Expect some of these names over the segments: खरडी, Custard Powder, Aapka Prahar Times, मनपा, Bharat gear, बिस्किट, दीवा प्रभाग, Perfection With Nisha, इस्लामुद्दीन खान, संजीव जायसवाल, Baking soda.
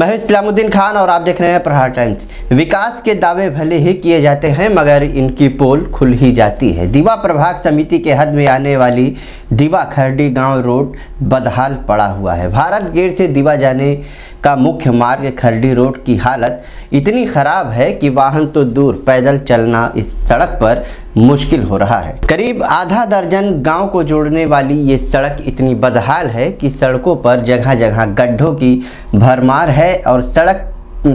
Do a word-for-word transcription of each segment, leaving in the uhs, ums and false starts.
मैं हूं इस्लामुद्दीन खान और आप देख रहे हैं प्रहार टाइम्स। विकास के दावे भले ही किए जाते हैं मगर इनकी पोल खुल ही जाती है। दीवा प्रभाग समिति के हद में आने वाली दीवा खरडी गांव रोड बदहाल पड़ा हुआ है। भारत गेट से दीवा जाने का मुख्य मार्ग खरडी रोड की हालत इतनी ख़राब है कि वाहन तो दूर पैदल चलना इस सड़क पर मुश्किल हो रहा है। करीब आधा दर्जन गांव को जोड़ने वाली ये सड़क इतनी बदहाल है कि सड़कों पर जगह जगह गड्ढों की भरमार है और सड़क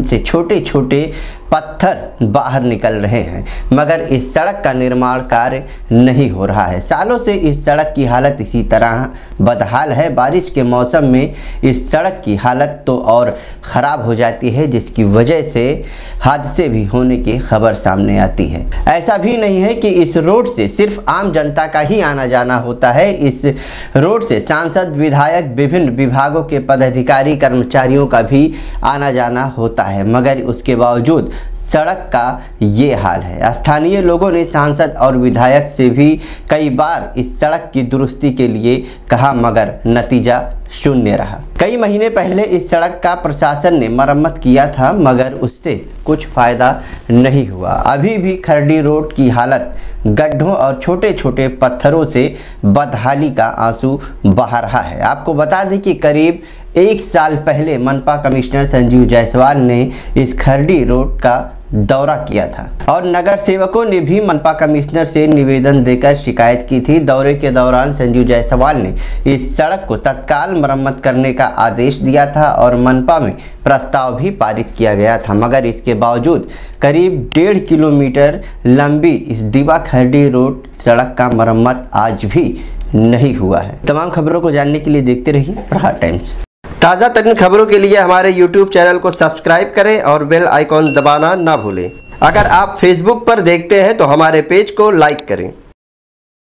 से छोटे छोटे पत्थर बाहर निकल रहे हैं, मगर इस सड़क का निर्माण कार्य नहीं हो रहा है। सालों से इस सड़क की हालत इसी तरह बदहाल है। बारिश के मौसम में इस सड़क की हालत तो और ख़राब हो जाती है, जिसकी वजह से हादसे भी होने की खबर सामने आती है। ऐसा भी नहीं है कि इस रोड से सिर्फ आम जनता का ही आना जाना होता है। इस रोड से सांसद, विधायक, विभिन्न विभागों के पदाधिकारी, कर्मचारियों का भी आना जाना होता है, मगर उसके बावजूद सड़क का ये हाल है। स्थानीय लोगों ने सांसद और विधायक से भी कई बार इस सड़क की दुरुस्ती के लिए कहा, मगर नतीजा शून्य रहा। कई महीने पहले इस सड़क का प्रशासन ने मरम्मत किया था, मगर उससे कुछ फ़ायदा नहीं हुआ। अभी भी खरडी रोड की हालत गड्ढों और छोटे छोटे पत्थरों से बदहाली का आंसू बहा रहा है। आपको बता दें कि करीब एक साल पहले मनपा कमिश्नर संजीव जायसवाल ने इस खरडी रोड का दौरा किया था और नगर सेवकों ने भी मनपा कमिश्नर से निवेदन देकर शिकायत की थी। दौरे के दौरान संजीव जायसवाल ने इस सड़क को तत्काल मरम्मत करने का आदेश दिया था और मनपा में प्रस्ताव भी पारित किया गया था, मगर इसके बावजूद करीब डेढ़ किलोमीटर लंबी इस दीवा खरडी रोड सड़क का मरम्मत आज भी नहीं हुआ है। तमाम खबरों को जानने के लिए देखते रहिए प्रहार टाइम्स। ताज़ा तरीन खबरों के लिए हमारे यूट्यूब चैनल को सब्सक्राइब करें और बेल आइकॉन दबाना ना भूलें। अगर आप फेसबुक पर देखते हैं तो हमारे पेज को लाइक करें।